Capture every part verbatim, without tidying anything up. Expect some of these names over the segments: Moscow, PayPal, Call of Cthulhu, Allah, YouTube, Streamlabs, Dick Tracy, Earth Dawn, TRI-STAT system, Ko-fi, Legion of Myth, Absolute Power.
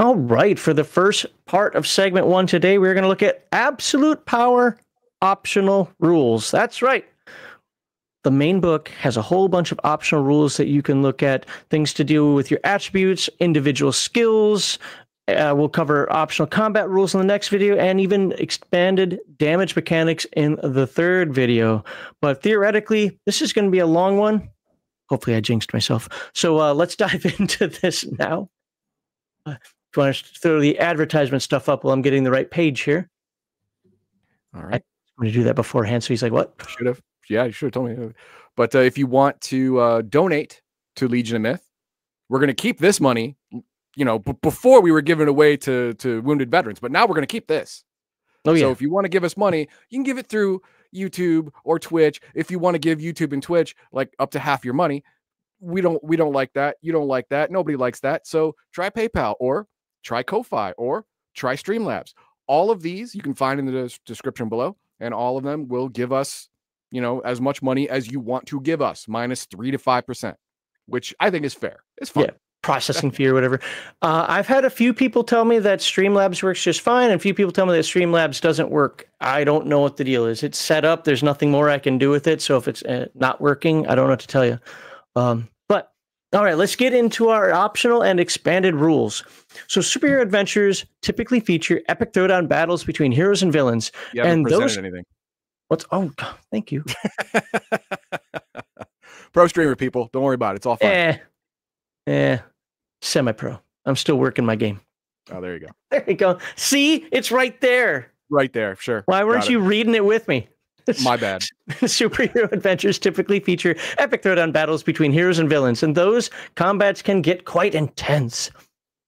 All right, for the first part of segment one today, we're going to look at absolute power optional rules. That's right. The main book has a whole bunch of optional rules that you can look at, things to do with your attributes, individual skills. Uh, we'll cover optional combat rules in the next video and even expanded damage mechanics in the third video. But theoretically, this is going to be a long one. Hopefully I jinxed myself. So uh, let's dive into this now. Uh, do you want to throw the advertisement stuff up while I'm getting the right page here? All right. I'm going to do that beforehand. So he's like, what? Should have. Yeah, you should have told me. But uh, if you want to uh, donate to Legion of Myth, we're going to keep this money. You know, b before we were giving it away to, to wounded veterans, but now we're going to keep this. Oh, yeah. So if you want to give us money, you can give it through YouTube or Twitch. If you want to give YouTube and Twitch like up to half your money, we don't, we don't like that. You don't like that. Nobody likes that. So try PayPal or try Ko-fi or try Streamlabs. All of these you can find in the description below, and all of them will give us, you know, as much money as you want to give us, minus three to five percent, which I think is fair. It's fine. Yeah. Processing fee or whatever. Uh, I've had a few people tell me that Streamlabs works just fine, and a few people tell me that Streamlabs doesn't work. I don't know what the deal is. It's set up. There's nothing more I can do with it. So if it's uh, not working, I don't know what to tell you. Um, but all right, let's get into our optional and expanded rules. So superhero adventures typically feature epic throwdown battles between heroes and villains. You haven't and those anything. What's oh, thank you. Pro streamer people, don't worry about it. It's all fine. Eh. Yeah, semi-pro. I'm still working my game. Oh, there you go. There you go. See, it's right there. Right there, sure. Why weren't you reading it with me? My bad. Superhero adventures typically feature epic throwdown battles between heroes and villains, and those combats can get quite intense.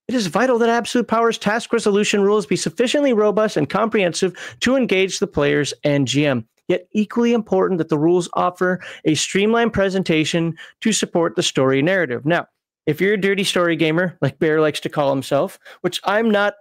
It is vital that Absolute Power's task resolution rules be sufficiently robust and comprehensive to engage the players and G M. Yet equally important that the rules offer a streamlined presentation to support the story narrative. Now, if you're a dirty story gamer, like Bear likes to call himself, which I'm not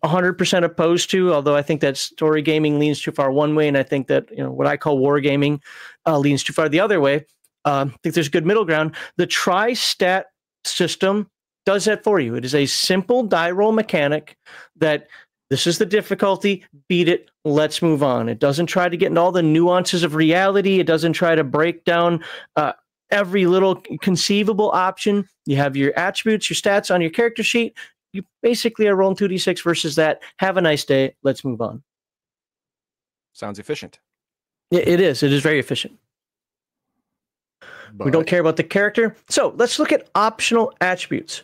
one hundred percent opposed to, although I think that story gaming leans too far one way, and I think that, you know, what I call war gaming uh, leans too far the other way. Um, I think there's a good middle ground. The T R I-STAT system does that for you. It is a simple die roll mechanic that this is the difficulty, beat it, let's move on. It doesn't try to get into all the nuances of reality. It doesn't try to break down uh, every little conceivable option. You have your attributes, your stats on your character sheet. You basically are rolling two d six versus that. Have a nice day. Let's move on. Sounds efficient. It is. It is very efficient. But we don't care about the character. So let's look at optional attributes.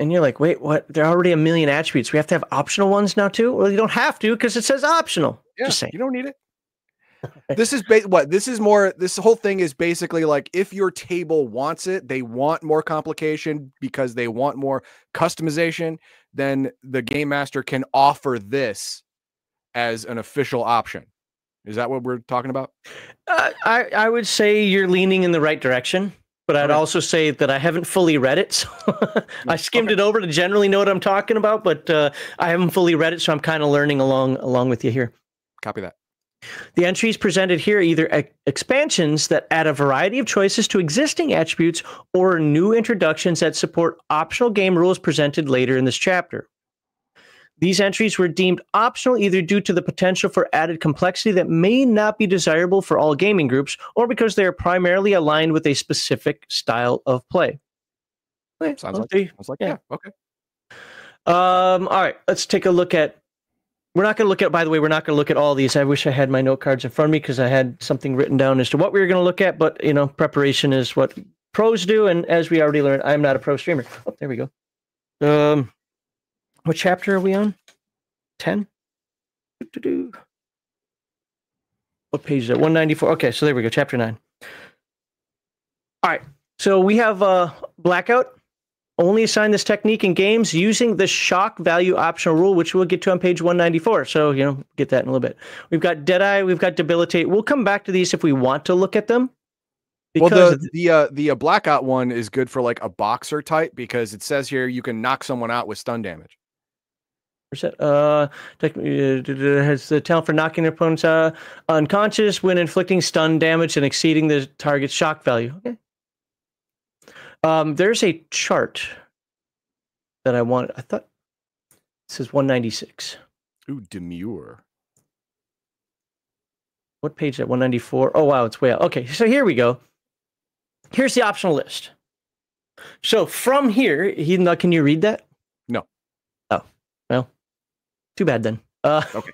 And you're like, wait, what? There are already a million attributes. We have to have optional ones now too? Well, you don't have to because it says optional. Yeah, just saying. You don't need it. This is what this is more. This whole thing is basically like if your table wants it, they want more complication because they want more customization, then the game master can offer this as an official option. Is that what we're talking about? Uh, I, I would say you're leaning in the right direction, but I'd okay. also say that I haven't fully read it. So I skimmed okay. it over to generally know what I'm talking about, but uh, I haven't fully read it. So I'm kind of learning along along with you here. Copy that. The entries presented here are either ex expansions that add a variety of choices to existing attributes or new introductions that support optional game rules presented later in this chapter. These entries were deemed optional either due to the potential for added complexity that may not be desirable for all gaming groups or because they are primarily aligned with a specific style of play. Okay, sounds like, sounds like yeah. yeah, okay. Um, all right, let's take a look at We're not going to look at, by the way, we're not going to look at all these. I wish I had my note cards in front of me because I had something written down as to what we were going to look at. But, you know, preparation is what pros do. And as we already learned, I'm not a pro streamer. Oh, there we go. Um, what chapter are we on? ten? What page is that? one ninety-four. Okay, so there we go. Chapter nine. All right. So we have uh, Blackout. Only assign this technique in games using the shock value optional rule, which we'll get to on page one ninety-four. So, you know, get that in a little bit. We've got Deadeye. We've got Debilitate. We'll come back to these if we want to look at them. Well, the the, uh, the uh, Blackout one is good for like a boxer type because it says here you can knock someone out with stun damage. Uh, has the talent for knocking their opponents uh, unconscious when inflicting stun damage and exceeding the target's shock value. Okay. Um, there's a chart that I want. I thought says one ninety-six. Ooh, demure. What page is that? one ninety-four? Oh, wow, it's way out. Okay, so here we go. Here's the optional list. So from here, he, now, can you read that? No. Oh, well, too bad then. Uh, okay.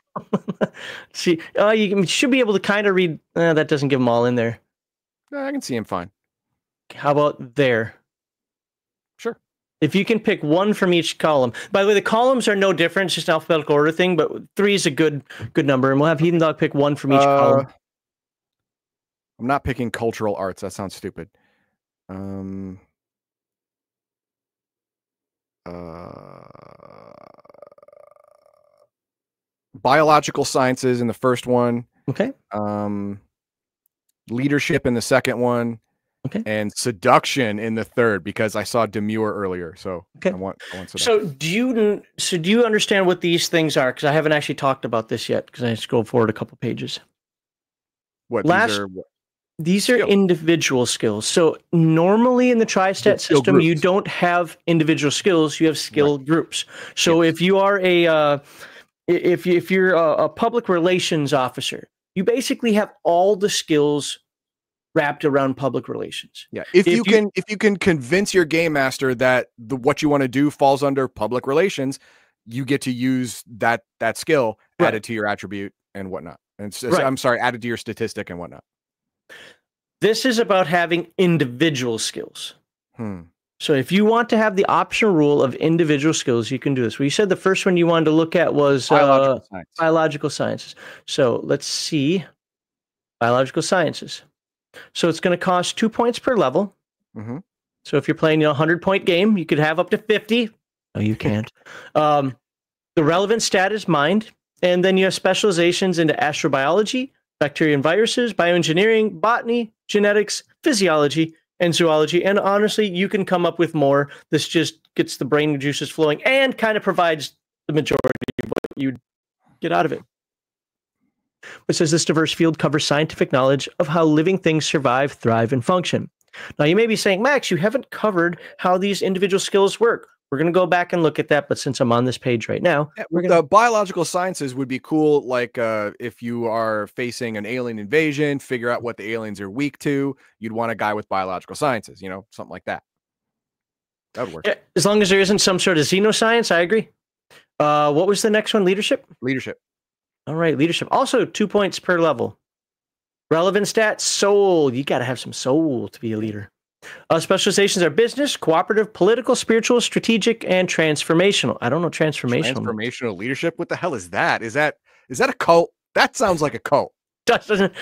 See, uh, you should be able to kind of read. Uh, that doesn't give them all in there. No, I can see him fine. How about there? Sure. If you can pick one from each column. By the way, the columns are no different, just an alphabetical order thing, but three is a good good number, and we'll have Heathen Dog pick one from each uh, column. I'm not picking cultural arts. That sounds stupid. Um. Uh, biological sciences in the first one. Okay. Um, leadership in the second one. Okay. And seduction in the third, because I saw demure earlier, so okay. I want. I want so do you? So do you understand what these things are? Because I haven't actually talked about this yet. Because I scrolled forward a couple pages. What Last, these are? What? These are skill. individual skills. So normally in the Tri-Stat system, groups. you don't have individual skills. You have skill right. groups. So yes. if you are a, uh, if you, if you're a, a public relations officer, you basically have all the skills wrapped around public relations. Yeah. If, if you, you can if you can convince your game master that the what you want to do falls under public relations, you get to use that that skill right. added to your attribute and whatnot. And so, right. I'm sorry, added to your statistic and whatnot. This is about having individual skills. Hmm. So if you want to have the optional rule of individual skills, you can do this. Well, you said the first one you wanted to look at was biological, uh, science. biological sciences. So let's see. Biological sciences. So it's going to cost two points per level. Mm-hmm. So if you're playing, you know, a hundred-point game, you could have up to fifty. No, you can't. um, the relevant stat is mind. And then you have specializations into astrobiology, bacteria and viruses, bioengineering, botany, genetics, physiology, and zoology. And honestly, you can come up with more. This just gets the brain juices flowing and kind of provides the majority of what you get out of it. But says this diverse field covers scientific knowledge of how living things survive, thrive, and function. Now, you may be saying, Max, you haven't covered how these individual skills work. We're going to go back and look at that, but since I'm on this page right now... Yeah, we're gonna... The biological sciences would be cool, like uh, if you are facing an alien invasion, figure out what the aliens are weak to, you'd want a guy with biological sciences, you know, something like that. That would work. Yeah, as long as there isn't some sort of xenoscience, I agree. Uh, what was the next one? Leadership? Leadership. All right, leadership. Also, two points per level. Relevant stats, soul. You got to have some soul to be a leader. Uh, specializations are business, cooperative, political, spiritual, strategic, and transformational. I don't know transformational. Transformational leadership? What the hell is that? Is that is that a cult? That sounds like a cult. Doesn't.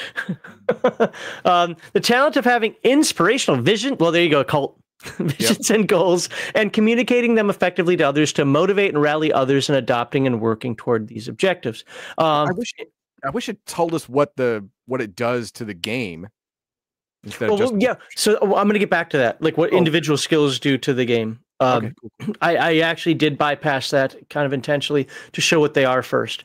um, the talent of having inspirational vision. Well, there you go, a cult. Visions yep. and goals, and communicating them effectively to others to motivate and rally others in adopting and working toward these objectives. Um, I wish it, I wish it told us what the what it does to the game. Instead well, of just well, yeah, so well, I'm going to get back to that. Like what oh. individual skills do to the game. Um, okay, cool. I, I actually did bypass that kind of intentionally to show what they are first.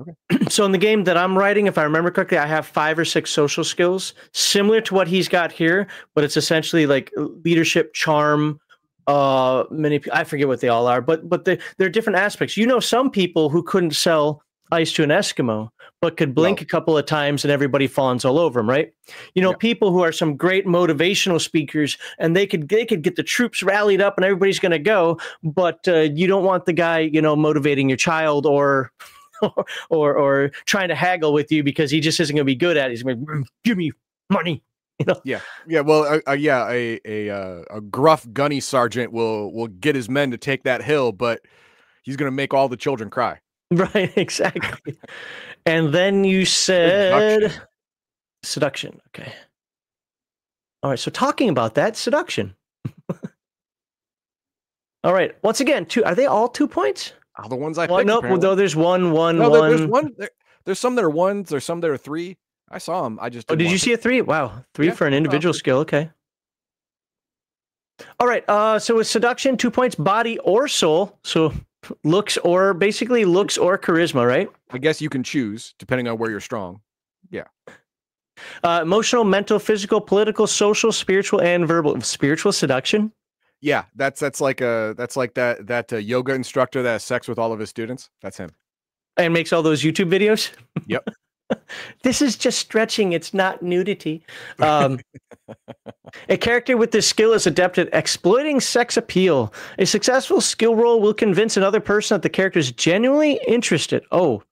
Okay. So in the game that I'm writing, if I remember correctly, I have five or six social skills similar to what he's got here, but it's essentially like leadership, charm, uh, many, I forget what they all are, but, but they, they're different aspects. You know, some people who couldn't sell ice to an Eskimo, but could blink no. a couple of times and everybody fawns all over them. Right. You know, yeah. people who are some great motivational speakers and they could, they could get the troops rallied up and everybody's going to go, but, uh, you don't want the guy, you know, motivating your child or, Or, or or trying to haggle with you because he just isn't going to be good at it. He's going to give me money. You know? Yeah, yeah. Well, uh, uh, yeah. A a uh, a gruff gunny sergeant will will get his men to take that hill, but he's going to make all the children cry. Right, exactly. And then you said seduction. seduction. Okay. All right. So talking about that seduction. All right. Once again, two. Are they all two points? Oh, the ones I well, picked. No, apparently. no, there's one, one, no, there, one. There's one. There, there's some that are ones. There's some that are three. I saw them. I just. Oh, did you see a three? Wow, three yeah, for an individual no, skill. Okay. All right. Uh, so with seduction, two points, body or soul. So looks or basically looks or charisma, right? I guess you can choose depending on where you're strong. Yeah. Uh, emotional, mental, physical, political, social, spiritual, and verbal. Spiritual seduction. Yeah, that's that's like a that's like that that uh, yoga instructor that has sex with all of his students. That's him. And makes all those YouTube videos. Yep. This is just stretching. It's not nudity. Um, a character with this skill is adept at exploiting sex appeal. A successful skill roll will convince another person that the character is genuinely interested. Oh,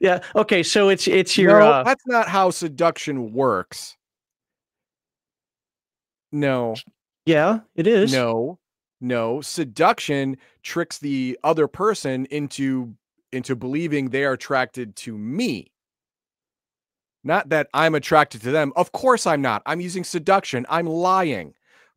yeah. Okay, so it's it's your. No, uh, that's not how seduction works. No. Yeah, it is. No, no. Seduction tricks the other person into into believing they are attracted to me. Not that I'm attracted to them. Of course I'm not. I'm using seduction. I'm lying.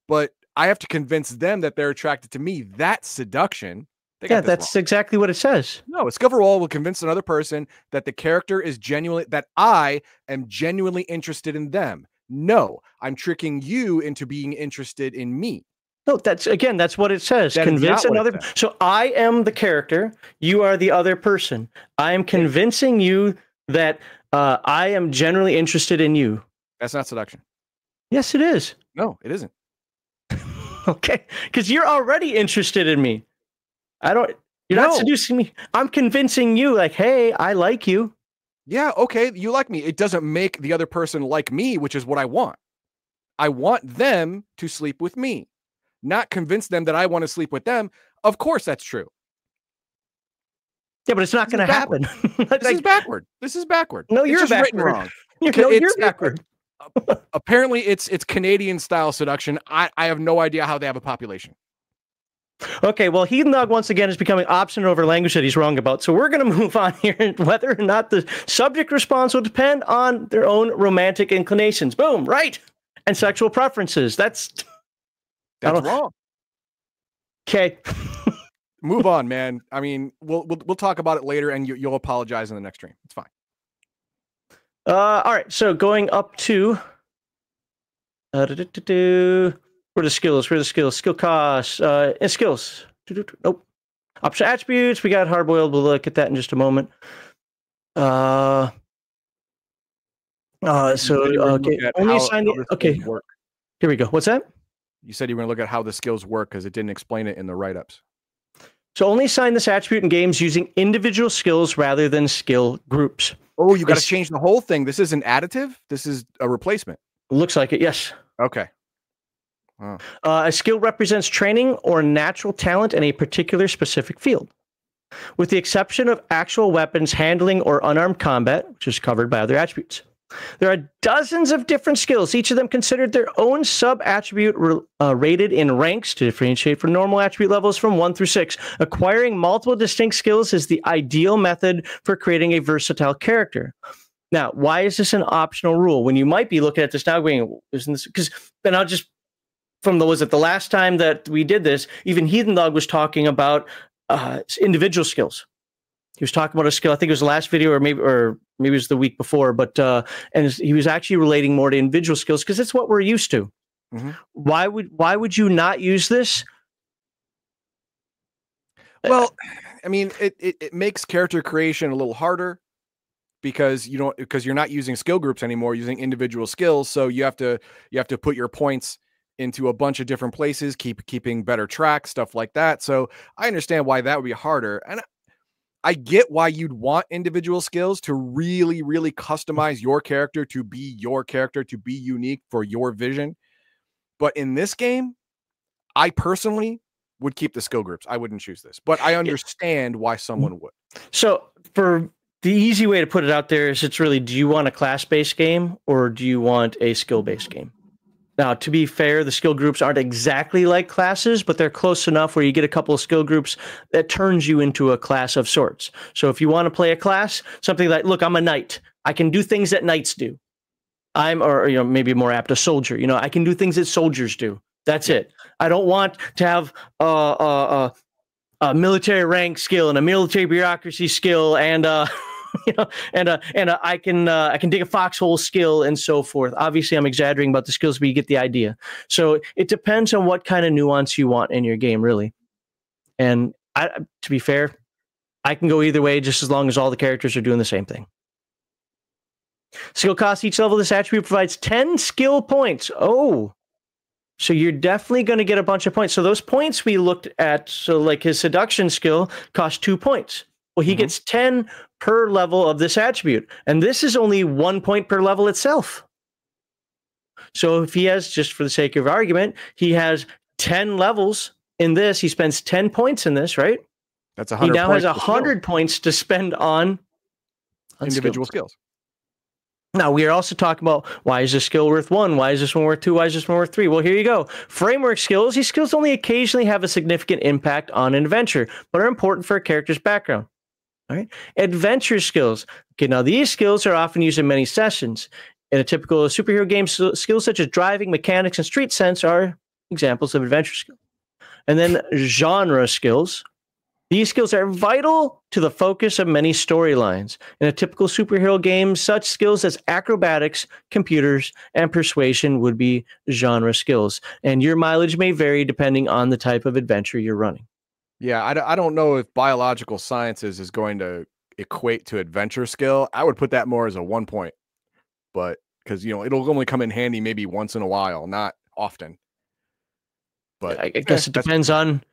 But I have to convince them that they're attracted to me. That's seduction. They yeah, that's wrong. Exactly what it says. No, a skill roll will convince another person that the character is genuinely, that I am genuinely interested in them. No, I'm tricking you into being interested in me. No, that's, again, that's what it says. That convince another. So I am the character. You are the other person. I am convincing you that... Uh, I am generally interested in you. That's not seduction. Yes, it is. No, it isn't. Okay, because you're already interested in me. I don't. You're no. not seducing me. I'm convincing you, like, hey, I like you. Yeah, okay, you like me. It doesn't make the other person like me, which is what I want. I want them to sleep with me, not convince them that I want to sleep with them. Of course, that's true. Yeah, but it's not going to happen. Like, this is backward. This is backward. No, you're backward. Wrong. You're, no, it's, you're backward. Uh, apparently, it's it's Canadian style seduction. I I have no idea how they have a population. Okay, well, Heathen Dog once again is becoming obstinate over language that he's wrong about. So we're going to move on here. Whether or not the subject response will depend on their own romantic inclinations. Boom, right, and sexual preferences. That's that's wrong. Okay. Move on, man. I mean, we'll, we'll we'll talk about it later, and you, you'll apologize in the next stream. It's fine. Uh, all right. So going up to, uh, do, do, do, do. Where are the skills? Where are the skills? Skill costs uh, and skills. Do, do, do. Nope. Option attributes. We got hard boiled. We'll look at that in just a moment. Uh. Uh. So okay. Only assign the, okay. Work. Here we go. What's that? You said you were going to look at how the skills work because it didn't explain it in the write-ups. So only assign this attribute in games using individual skills rather than skill groups. Oh, you got to change the whole thing. This isn't additive. This is a replacement. Looks like it. Yes. Okay. Oh. Uh, a skill represents training or natural talent in a particular specific field. With the exception of actual weapons, handling, or unarmed combat, which is covered by other attributes. There are dozens of different skills, each of them considered their own sub-attribute uh, rated in ranks to differentiate from normal attribute levels from one through six. Acquiring multiple distinct skills is the ideal method for creating a versatile character. Now, why is this an optional rule? When you might be looking at this now going, isn't this... Because then I'll just... From the, was it the last time that we did this, even Heathen Dog was talking about uh, individual skills. He was talking about a skill. I think it was the last video, or maybe, or maybe it was the week before. But uh, and he was actually relating more to individual skills because it's what we're used to. Mm-hmm. Why would why would you not use this? Well, I mean, it, it it makes character creation a little harder because you don't because you're not using skill groups anymore, using individual skills. So you have to you have to put your points into a bunch of different places, keep keeping better track, stuff like that. So I understand why that would be harder. And I get why you'd want individual skills to really, really customize your character, to be your character, to be unique for your vision. But in this game, I personally would keep the skill groups. I wouldn't choose this, but I understand why someone would. So for the easy way to put it out there is it's really, do you want a class-based game or do you want a skill-based game? Now, to be fair, the skill groups aren't exactly like classes, but they're close enough where you get a couple of skill groups that turns you into a class of sorts. So if you want to play a class, something like, look, I'm a knight. I can do things that knights do. I'm, or, you know, maybe more apt, a soldier. You know, I can do things that soldiers do. That's it. I don't want to have a, a, a military rank skill and a military bureaucracy skill and a... You know, and uh, and uh, I can uh, I can dig a foxhole skill and so forth. Obviously, I'm exaggerating about the skills, but you get the idea. So it depends on what kind of nuance you want in your game, really. And I, to be fair, I can go either way, just as long as all the characters are doing the same thing. Skill cost each level. This attribute provides ten skill points. Oh, So you're definitely going to get a bunch of points. So those points we looked at, so like his seduction skill cost two points. Well, he mm-hmm. gets ten per level of this attribute. And this is only one point per level itself. So if he has, just for the sake of argument, he has ten levels in this. He spends ten points in this, right? That's one hundred points. He now has one hundred points to spend on individual skills. Now, we are also talking about, why is this skill worth one? Why is this one worth two? Why is this one worth three? Well, here you go. Framework skills. These skills only occasionally have a significant impact on an adventure, but are important for a character's background. All right. Adventure skills. Okay, now these skills are often used in many sessions. In a typical superhero game, so skills such as driving, mechanics, and street sense are examples of adventure skills. And then genre skills. These skills are vital to the focus of many storylines. In a typical superhero game, such skills as acrobatics, computers, and persuasion would be genre skills. And your mileage may vary depending on the type of adventure you're running. Yeah, I, I don't know if biological sciences is going to equate to adventure skill. I would put that more as a one point, but because, you know, it'll only come in handy maybe once in a while, not often. But I, I guess eh, it depends on...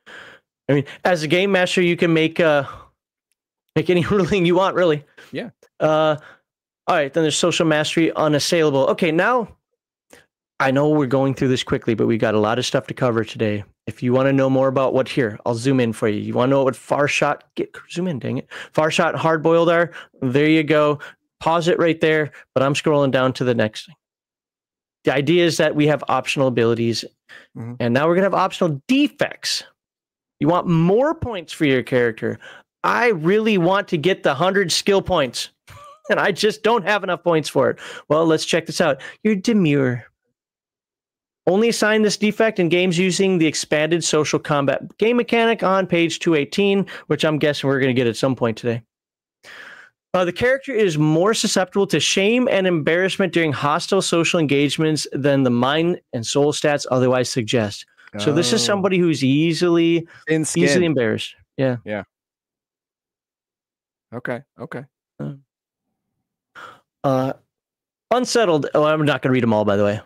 I mean, as a game master, you can make uh, make any ruling you want, really. Yeah. Uh, all right, then there's social mastery, unassailable. Okay, now, I know we're going through this quickly, but we got a lot of stuff to cover today. If you want to know more about what here, I'll zoom in for you. You want to know what far shot, get, zoom in, dang it. Far shot, hard boiled are, there you go. Pause it right there, but I'm scrolling down to the next thing. The idea is that we have optional abilities, mm-hmm. and now we're going to have optional defects. You want more points for your character. I really want to get the one hundred skill points, and I just don't have enough points for it. Well, let's check this out. You're demure. Only assign this defect in games using the expanded social combat game mechanic on page two eighteen, which I'm guessing we're going to get at some point today. Uh, the character is more susceptible to shame and embarrassment during hostile social engagements than the mind and soul stats otherwise suggest. So this is somebody who's easily easily embarrassed. Yeah. Yeah. Okay. Okay. Uh, unsettled. Oh, I'm not going to read them all, by the way.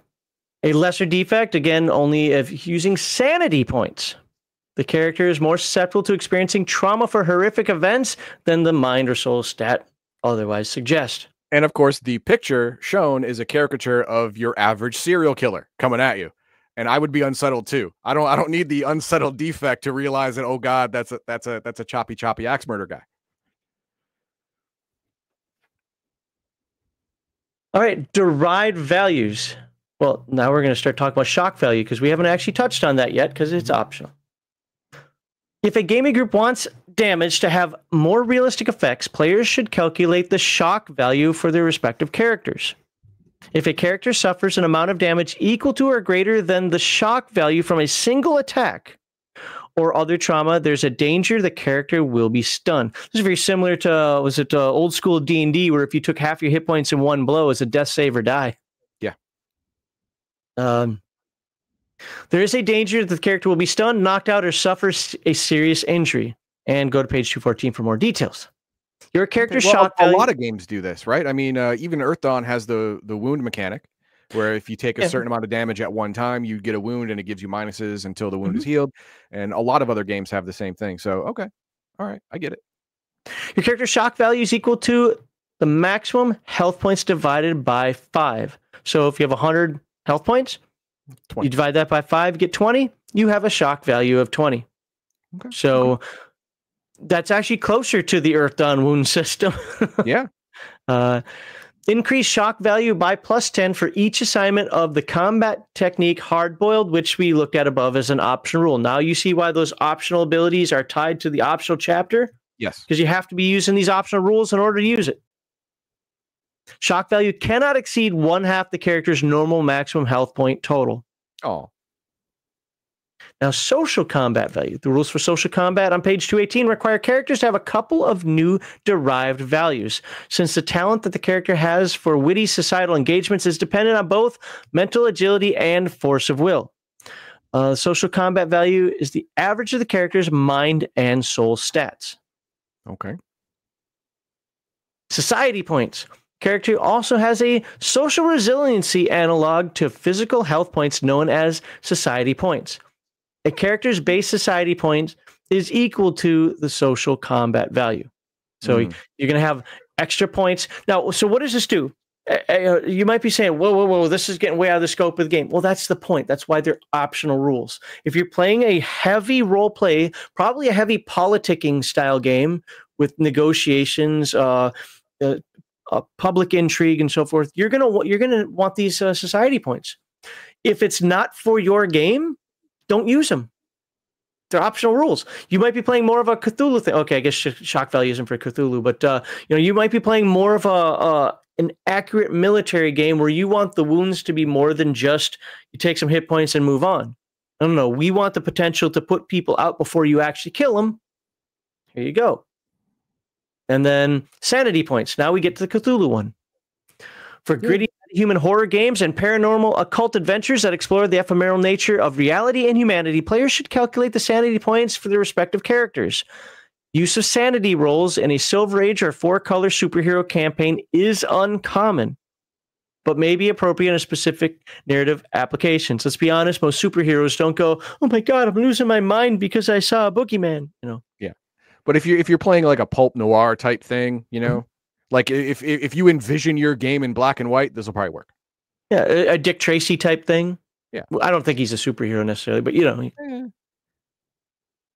A lesser defect, again, only if using sanity points. The character is more susceptible to experiencing trauma for horrific events than the mind or soul stat otherwise suggest. And of course, the picture shown is a caricature of your average serial killer coming at you. And I would be unsettled too. I don't. I don't need the unsettled defect to realize that. Oh God, that's a that's a that's a choppy choppy axe murder guy. All right, derived values. Well, now we're going to start talking about shock value because we haven't actually touched on that yet because it's optional. If a gaming group wants damage to have more realistic effects, players should calculate the shock value for their respective characters. If a character suffers an amount of damage equal to or greater than the shock value from a single attack or other trauma, there's a danger the character will be stunned. This is very similar to, uh, was it uh, old school D and D, where if you took half your hit points in one blow, it's a death save or die. Yeah. Um, there is a danger that the character will be stunned, knocked out, or suffers a serious injury. And go to page two fourteen for more details. Your character well, shock value. A lot of games do this, right? I mean, uh, even Earth Dawn has the the wound mechanic, where if you take a yeah. certain amount of damage at one time, you get a wound, and it gives you minuses until the wound mm-hmm. is healed. And a lot of other games have the same thing. So, okay, all right, I get it. Your character shock value is equal to the maximum health points divided by five. So, if you have one hundred health points, twenty. You divide that by five, get twenty. You have a shock value of twenty. Okay. So. Okay. That's actually closer to the Earth Dawn wound system. yeah. Uh, increase shock value by plus ten for each assignment of the combat technique hard-boiled, which we looked at above as an optional rule. Now you see why those optional abilities are tied to the optional chapter? Yes. Because you have to be using these optional rules in order to use it. Shock value cannot exceed one-half the character's normal maximum health point total. Oh. Now, social combat value. The rules for social combat on page two eighteen require characters to have a couple of new derived values, since the talent that the character has for witty societal engagements is dependent on both mental agility and force of will. Uh, social combat value is the average of the character's mind and soul stats. Okay. Society points. Character two also has a social resiliency analog to physical health points known as society points. A character's base society point is equal to the social combat value. So mm. you're going to have extra points. Now, so what does this do? You might be saying, whoa, whoa, whoa, this is getting way out of the scope of the game. Well, that's the point. That's why they're optional rules. If you're playing a heavy role play, probably a heavy politicking style game with negotiations, uh, uh, uh, public intrigue and so forth, you're going you're gonna want these uh, society points. If it's not for your game, don't use them. They're optional rules. You might be playing more of a Cthulhu thing. Okay, I guess sh shock value isn't for Cthulhu, but uh, you know, you might be playing more of a uh, an accurate military game where you want the wounds to be more than just you take some hit points and move on. I don't know. We want the potential to put people out before you actually kill them. Here you go. And then sanity points. Now we get to the Cthulhu one. For gritty human horror games and paranormal occult adventures that explore the ephemeral nature of reality and humanity, players should calculate the sanity points for their respective characters. Use of sanity rolls in a Silver Age or four-color superhero campaign is uncommon, but may be appropriate in a specific narrative application. So let's be honest, most superheroes don't go, oh my God, I'm losing my mind because I saw a boogeyman, you know? Yeah. But if you're, if you're playing like a pulp noir type thing, you know? Mm-hmm. Like if if you envision your game in black and white, this will probably work. Yeah, a Dick Tracy type thing. Yeah, I don't think he's a superhero necessarily, but you know. Yeah.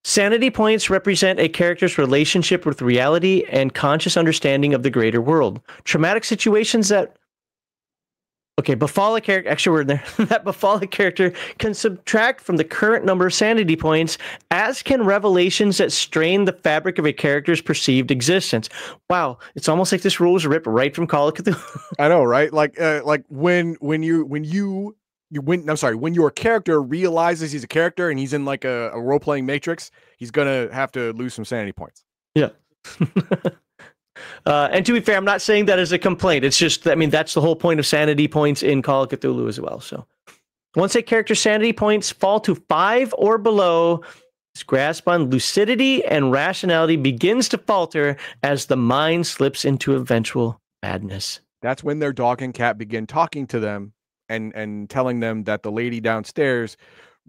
Sanity points represent a character's relationship with reality and conscious understanding of the greater world. Traumatic situations that okay befall a character, extra word there that befall a character can subtract from the current number of sanity points, as can revelations that strain the fabric of a character's perceived existence. Wow, it's almost like this rule was ripped right from Call of Cthulhu. I know, right? Like, uh, like when when you when you you when I'm sorry, when your character realizes he's a character and he's in like a, a role playing matrix, he's gonna have to lose some sanity points. Yeah. Uh, and to be fair, I'm not saying that as a complaint. It's just, I mean, that's the whole point of sanity points in Call of Cthulhu as well. So once a character's sanity points fall to five or below, his grasp on lucidity and rationality begins to falter as the mind slips into eventual madness. That's when their dog and cat begin talking to them and, and telling them that the lady downstairs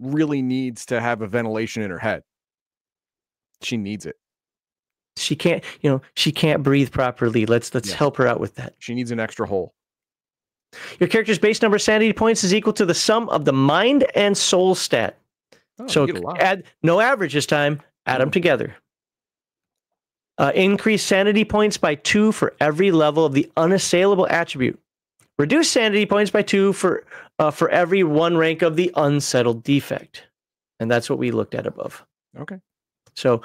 really needs to have a ventilation in her head. She needs it. She can't, you know, she can't breathe properly. Let's let's yeah. help her out with that. She needs an extra hole. Your character's base number of sanity points is equal to the sum of the mind and soul stat. Oh, so add no average this time. Add mm-hmm. them together. Uh, increase sanity points by two for every level of the unassailable attribute. Reduce sanity points by two for uh, for every one rank of the unsettled defect. And that's what we looked at above. Okay. So.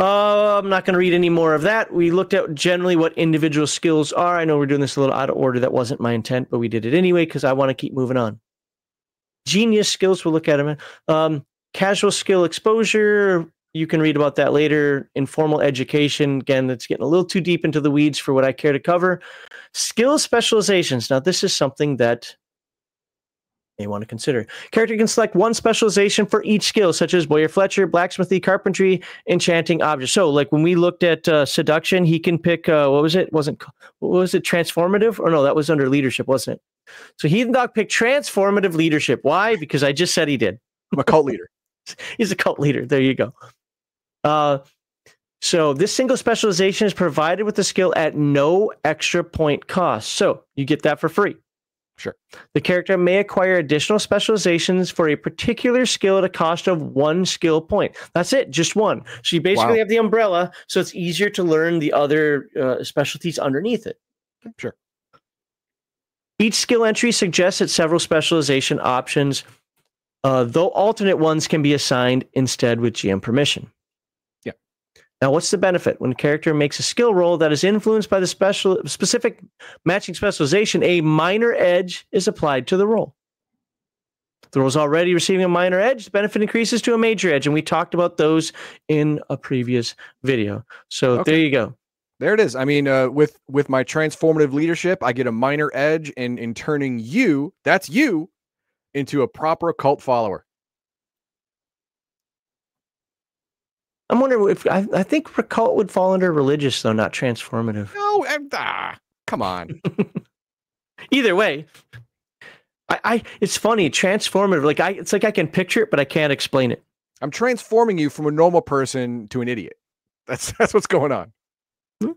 Uh, I'm not going to read any more of that. We looked at generally what individual skills are. I know we're doing this a little out of order. That wasn't my intent, but we did it anyway because I want to keep moving on. Genius skills, we'll look at them. Um, casual skill exposure, you can read about that later. Informal education, again, that's getting a little too deep into the weeds for what I care to cover. Skill specializations. Now, this is something that may want to consider. Character can select one specialization for each skill, such as Boyer Fletcher, blacksmithy, carpentry, enchanting objects. So, like when we looked at uh, seduction, he can pick uh, what was it? Wasn't what was it? Transformative? Or no, that was under leadership, wasn't it? So he dog picked transformative leadership. Why? Because I just said he did. I'm a cult leader. He's a cult leader. There you go. Uh, so this single specialization is provided with the skill at no extra point cost. So you get that for free. Sure. The character may acquire additional specializations for a particular skill at a cost of one skill point. That's it, just one. So you basically wow. have the umbrella, so it's easier to learn the other uh, specialties underneath it. Sure. Each skill entry suggests that several specialization options, uh, though alternate ones can be assigned instead with G M permission. Yeah. Now, what's the benefit? When a character makes a skill roll that is influenced by the special specific matching specialization, a minor edge is applied to the roll. If the roll is already receiving a minor edge, the benefit increases to a major edge, and we talked about those in a previous video. So okay. there you go. There it is. I mean, uh, with, with my transformative leadership, I get a minor edge in, in turning you, that's you, into a proper cult follower. I'm wondering if I, I think cult would fall under religious, though, not transformative. No, I'm, ah, come on. Either way, I, I it's funny, transformative. Like I, it's like I can picture it, but I can't explain it. I'm transforming you from a normal person to an idiot. That's that's what's going on. Hmm?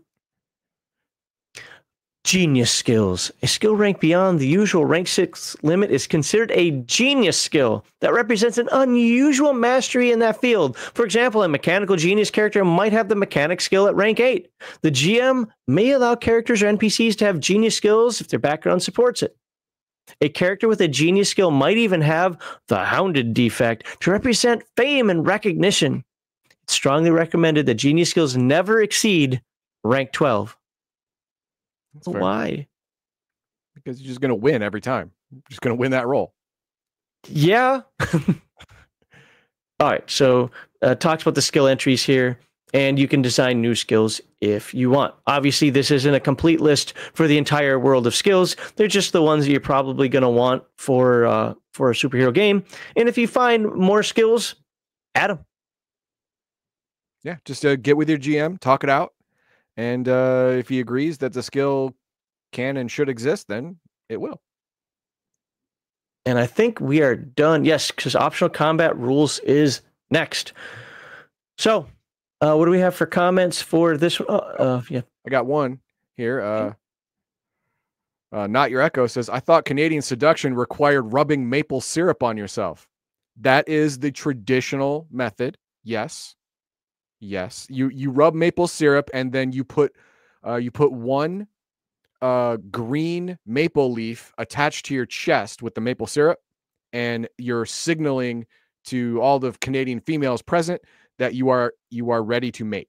Genius skills. A skill rank beyond the usual rank six limit is considered a genius skill that represents an unusual mastery in that field. For example, a mechanical genius character might have the mechanic skill at rank eight. The G M may allow characters or N P Cs to have genius skills if their background supports it. A character with a genius skill might even have the hounded defect to represent fame and recognition. It's strongly recommended that genius skills never exceed rank twelve. That's why? Fair. Because you're just going to win every time. You're just going to win that roll. Yeah. All right. So uh, talks about the skill entries here, and you can design new skills if you want. Obviously, this isn't a complete list for the entire world of skills. They're just the ones that you're probably going to want for, uh, for a superhero game. And if you find more skills, add them. Yeah. Just uh, get with your G M, talk it out. And uh, if he agrees that the skill can and should exist, then it will. And I think we are done. Yes, because optional combat rules is next. So uh, what do we have for comments for this? Uh, uh, yeah, I got one here. Uh, uh, Not Your Echo says, I thought Canadian seduction required rubbing maple syrup on yourself. That is the traditional method. Yes. Yes, you you rub maple syrup and then you put uh, you put one uh, green maple leaf attached to your chest with the maple syrup, and you're signaling to all the Canadian females present that you are you are ready to mate.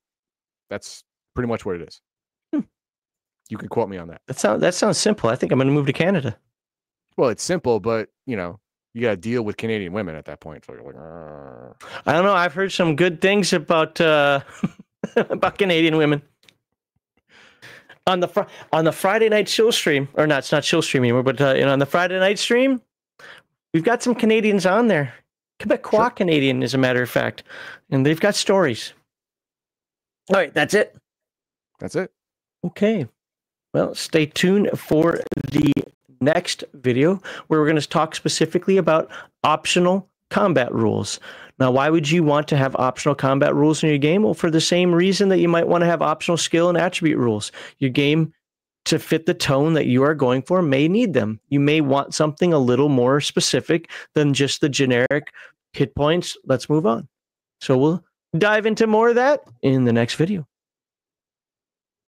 That's pretty much what it is. Hmm. You can quote me on that. That sounds that sounds simple. I think I'm going to move to Canada. Well, it's simple, but you know. You got to deal with Canadian women at that point. So you're like, arr. I don't know. I've heard some good things about uh, about Canadian women on the fr on the Friday night show stream, or not? It's not show stream anymore, but uh, you know, on the Friday night stream, we've got some Canadians on there. Quebecois sure. Canadian, as a matter of fact, and they've got stories. All right, that's it. That's it. Okay. Well, stay tuned for the next video where we're going to talk specifically about optional combat rules. Now, why would you want to have optional combat rules in your game? Well, for the same reason that you might want to have optional skill and attribute rules. Your game, to fit the tone that you are going for, may need them. You may want something a little more specific than just the generic hit points. Let's move on. So we'll dive into more of that in the next video.